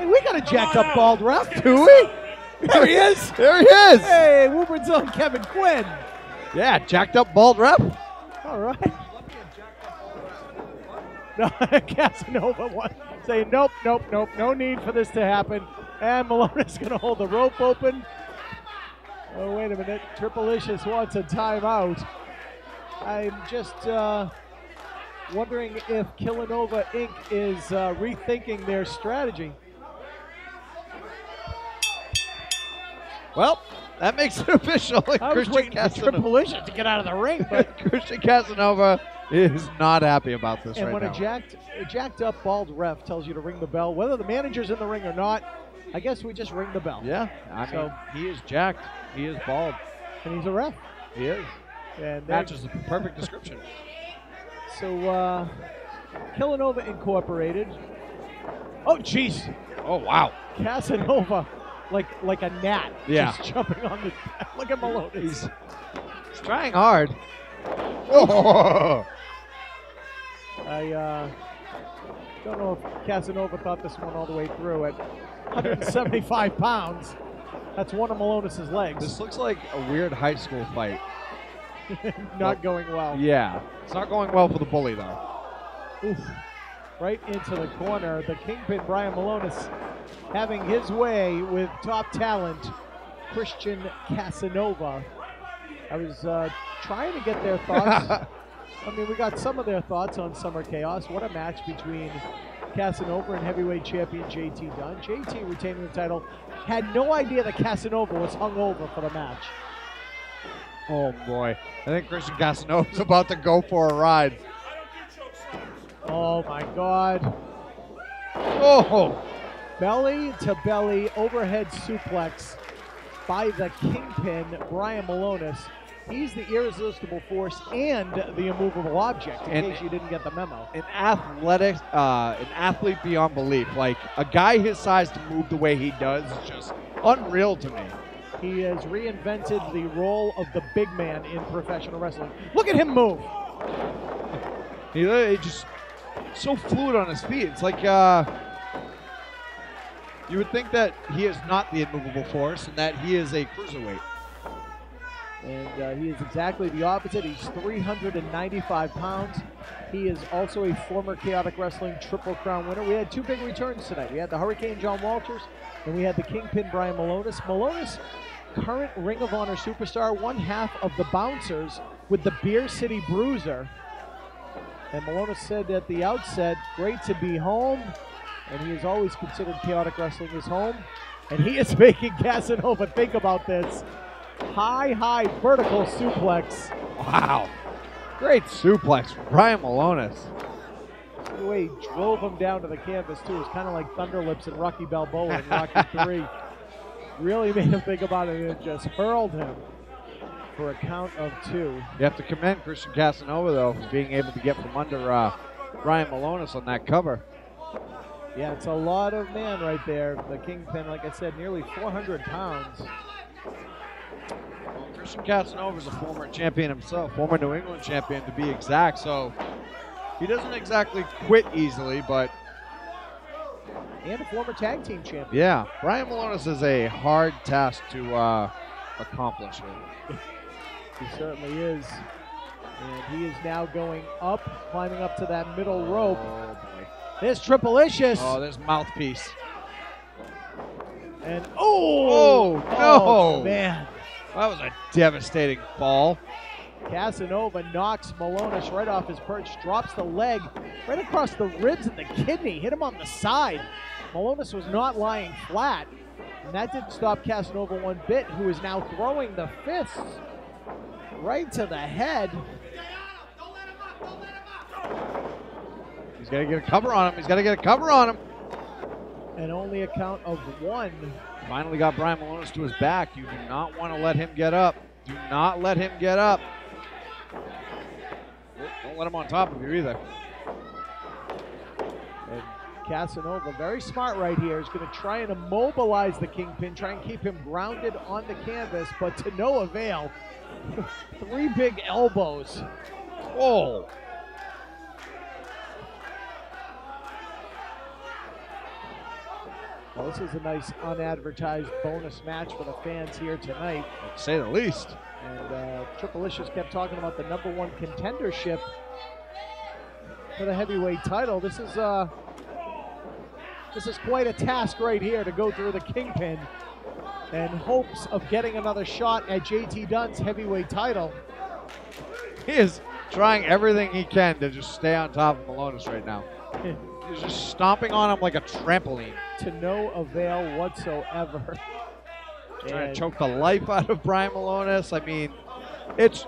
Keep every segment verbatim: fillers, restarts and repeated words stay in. Hey, we got a jacked up bald ref, do we? There he is. There he is. Hey, Woodward's on Kevin Quinn. Yeah, jacked up bald ref. All right. No, Casanova won. Say nope, nope, nope. No need for this to happen. And Milonas going to hold the rope open. Oh, wait a minute. Triplicious wants a timeout. I'm just uh, wondering if Killa Nova Incorporated is uh, rethinking their strategy. Well, that makes it official. I was waiting for Triplicious to get out of the ring, but Christian Casanova is not happy about this right now. And when a jacked, a jacked up bald ref tells you to ring the bell, whether the manager's in the ring or not, I guess we just ring the bell. Yeah, I so, mean, he is jacked, he is bald. And he's a ref. He is. And that's just the perfect description. So, uh, Killa Nova Incorporated. Oh, jeez. Oh, wow. Casanova, like like a gnat. Yeah. Just jumping on the, look at Milonas. He's, he's trying hard. Oh. I uh, don't know if Casanova thought this one all the way through at one hundred seventy-five pounds. That's one of Milonas' legs. This looks like a weird high school fight. Not well, going well. Yeah. It's not going well for the bully, though. Oof. Right into the corner. The kingpin, Brian Milonas, having his way with top talent, Christian Casanova. I was uh, trying to get their thoughts. I mean, we got some of their thoughts on Summer Chaos. What a match between Casanova and heavyweight champion J T Dunn. J T retaining the title. Had no idea that Casanova was hung over for the match. Oh, boy. I think Christian Casanova's about to go for a ride. Oh, my God. Oh! Belly to belly overhead suplex by the kingpin, Brian Milonas. He's the irresistible force and the immovable object, in and case you didn't get the memo. An athletic, uh, an athlete beyond belief. Like, a guy his size to move the way he does is just unreal to me. He has reinvented the role of the big man in professional wrestling. Look at him move. He just so fluid on his feet. It's like uh, you would think that he is not the immovable force and that he is a cruiserweight. And uh, he is exactly the opposite. He's three hundred ninety-five pounds. He is also a former Chaotic Wrestling Triple Crown winner. We had two big returns tonight. We had the Hurricane John Walters and we had the Kingpin Brian Milonas. Milonas, current Ring of Honor superstar, one half of the Bouncers with the Beer City Bruiser. And Milonas said at the outset, great to be home. And he has always considered Chaotic Wrestling his home. And he is making Casanova think about this. High, high vertical suplex. Wow. Great suplex from Brian Milonas. The way he drove him down to the canvas, too. It was kind of like Thunderlips and Rocky Balboa in Rocky three. Really made him think about it and just hurled him for a count of two. You have to commend Christian Casanova, though, for being able to get from under uh, Brian Milonas on that cover. Yeah, it's a lot of man right there. The kingpin, like I said, nearly four hundred pounds. Christian Casanova is a former champion himself, former New England champion to be exact, so he doesn't exactly quit easily, but... And a former tag team champion. Yeah, Brian Milonas is a hard task to uh, accomplish. He certainly is. And he is now going up, climbing up to that middle rope. Oh, boy. There's Triplicious. Oh, there's Mouthpiece. And, oh! Oh, no! Oh, man. That was a devastating fall. Casanova knocks Milonas right off his perch, drops the leg right across the ribs and the kidney, hit him on the side. Milonas was not lying flat, and that didn't stop Casanova one bit, who is now throwing the fists right to the head. He's got to get a cover on him. He's got to get a cover on him. And only a count of one. Finally got Brian Milonas to his back. You do not want to let him get up. Do not let him get up. Don't let him on top of you either. And Casanova, very smart right here, is going to try and immobilize the kingpin, try and keep him grounded on the canvas, but to no avail. Three big elbows. Oh. Well, this is a nice unadvertised bonus match for the fans here tonight, to say the least. And uh, Triple H just kept talking about the number one contendership for the heavyweight title. This is uh, this is quite a task right here to go through the kingpin in hopes of getting another shot at J T Dunn's heavyweight title. He is trying everything he can to just stay on top of Milonas right now. He's just stomping on him like a trampoline. To no avail whatsoever. Trying and to choke the life out of Brian Milonas. I mean, it's,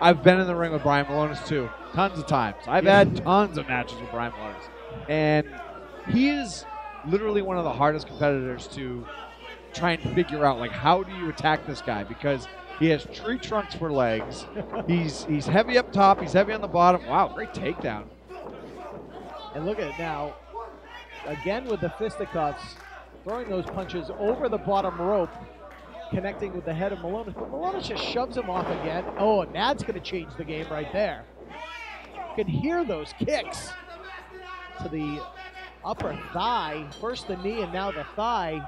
I've been in the ring with Brian Milonas too, tons of times. I've yeah. had tons of matches with Brian Milonas. And he is literally one of the hardest competitors to try and figure out, like, how do you attack this guy? Because he has tree trunks for legs. he's he's heavy up top. He's heavy on the bottom. Wow, great takedown. And look at it now. Again with the fisticuffs, throwing those punches over the bottom rope, connecting with the head of Milonas. But Milonas just shoves him off again. Oh, and that's going to change the game right there. You can hear those kicks to the upper thigh. First the knee and now the thigh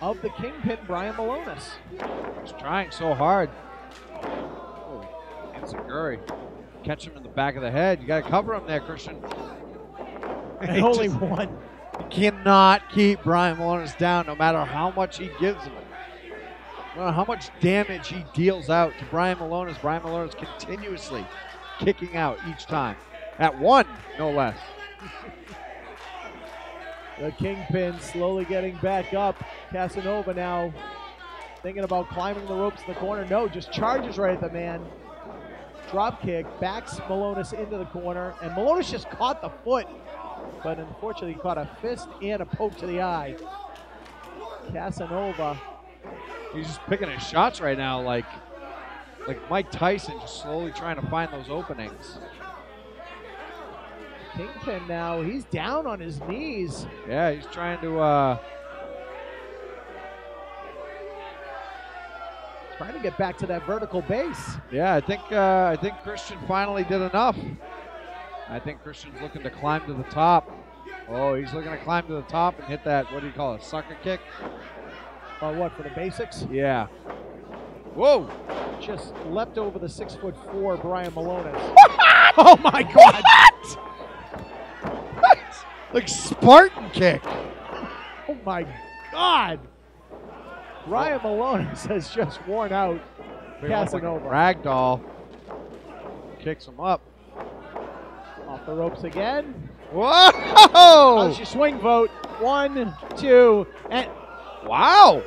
of the kingpin, Brian Milonas. He's trying so hard. Oh, and Seguri. Catch him in the back of the head. You got to cover him there, Christian. And only just, one. You cannot keep Brian Milonas down no matter how much he gives him. No matter how much damage he deals out to Brian Milonas. Brian Milonas continuously kicking out each time. At one, no less. The kingpin slowly getting back up. Casanova now thinking about climbing the ropes in the corner. No, just charges right at the man. Drop kick, backs Milonas into the corner, and Milonas just caught the foot, but unfortunately caught a fist and a poke to the eye. Casanova. He's just picking his shots right now, like, like Mike Tyson, just slowly trying to find those openings. Kingpin now, he's down on his knees. Yeah, he's trying to uh, trying to get back to that vertical base. Yeah, I think uh, I think Christian finally did enough. I think Christian's looking to climb to the top. Oh, he's looking to climb to the top and hit that, what do you call it, sucker kick? Or what, for the basics? Yeah. Whoa! Just leapt over the six foot four Brian Milonas. What? Oh my God! What? Like Spartan kick. Oh my God. Ryan Milonas has just worn out Casanova. Like ragdoll. Kicks him up. Off the ropes again. Whoa! How's your swing vote? One, two, and. Wow.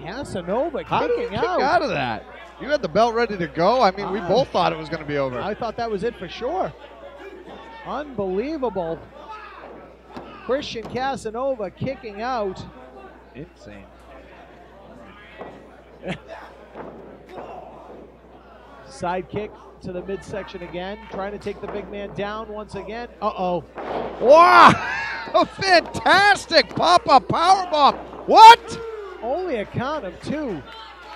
Casanova kicking out. How did you kick out of that? You had the belt ready to go. I mean, uh, we both thought it was going to be over. I thought that was it for sure. Unbelievable. Christian Casanova kicking out. Insane. Side kick to the midsection again. Trying to take the big man down once again. Uh-oh. Wow! A fantastic pop-up powerbomb. What? Only a count of two.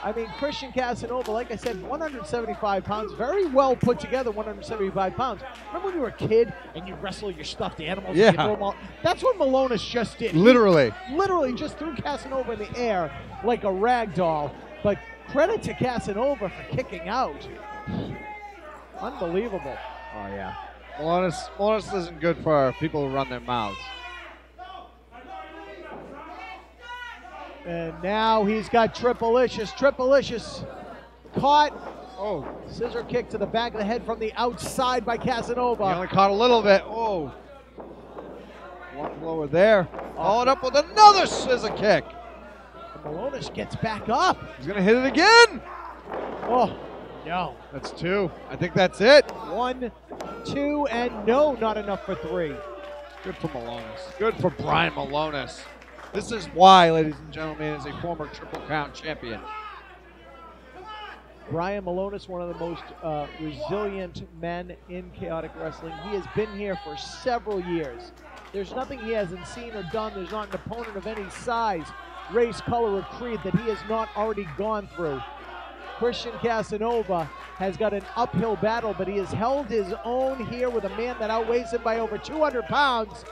I mean, Christian Casanova, like I said, one hundred seventy-five pounds, very well put together, one hundred seventy-five pounds. Remember when you were a kid and you wrestle your stuffed animals? Yeah. And you throw them all? That's what Milonas just did. Literally. He literally just threw Casanova in the air like a rag doll. But credit to Casanova for kicking out. Unbelievable. Oh, yeah. Milonas, Milonas isn't good for people who run their mouths. And now he's got Triple H. Triple H caught. Oh, scissor kick to the back of the head from the outside by Casanova. He only caught a little bit. Oh, one blower there. Followed up with another scissor kick. And Milonas gets back up. He's gonna hit it again. Oh, no. That's two. I think that's it. One, two, and no, not enough for three. Good for Milonas. Good for Brian Milonas. This is why, ladies and gentlemen, is a former Triple Crown champion. Brian Milonas, one of the most uh, resilient men in chaotic wrestling. He has been here for several years. There's nothing he hasn't seen or done. There's not an opponent of any size, race, color, or creed that he has not already gone through. Christian Casanova has got an uphill battle, but he has held his own here with a man that outweighs him by over two hundred pounds.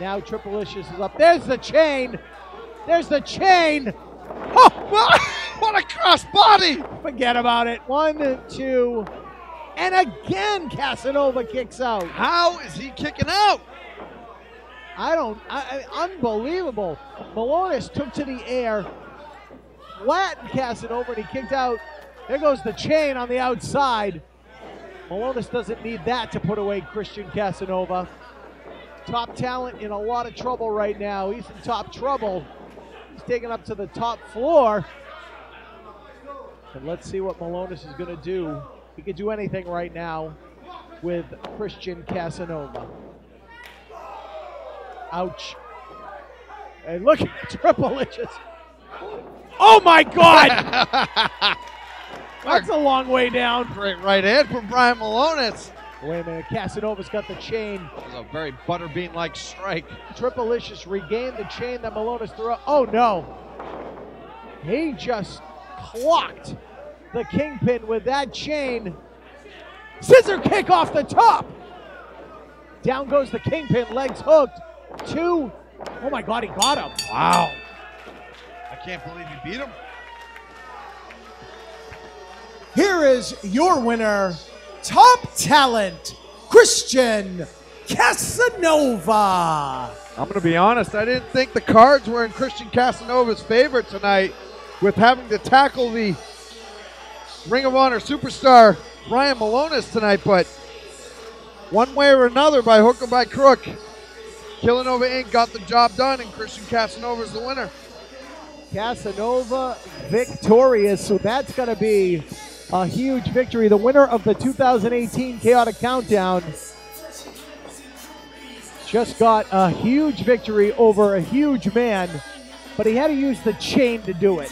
Now Triple H is up. There's the chain. There's the chain. Oh, well, what a cross body. Forget about it. One, two, and again Casanova kicks out. How is he kicking out? I don't, I, I, unbelievable. Milonas took to the air, flattened Casanova, and he kicked out. There goes the chain on the outside. Milonas doesn't need that to put away Christian Casanova. Top talent in a lot of trouble right now. He's in top trouble. He's taken up to the top floor. And let's see what Milonas is gonna do. He could do anything right now with Christian Casanova. Ouch. And look at the Triple H's. Oh my God! That's a long way down. Great right hand from Brian Milonas. Wait a minute, Casanova's got the chain. That was a very butterbean-like strike. Triple H just regained the chain that Milonas threw up. Oh no. He just clocked the Kingpin with that chain. Scissor kick off the top. Down goes the Kingpin, legs hooked. Two. Oh my God, he got him. Wow. I can't believe he beat him. Here is your winner, top talent, Christian Casanova. I'm gonna be honest, I didn't think the cards were in Christian Casanova's favor tonight with having to tackle the Ring of Honor superstar, Brian Milonas tonight, but one way or another, by hook or by crook, Killa Nova Incorporated got the job done and Christian Casanova's the winner. Casanova victorious, so that's gonna be a huge victory. The winner of the two thousand eighteen Chaotic Countdown just got a huge victory over a huge man, but he had to use the chain to do it.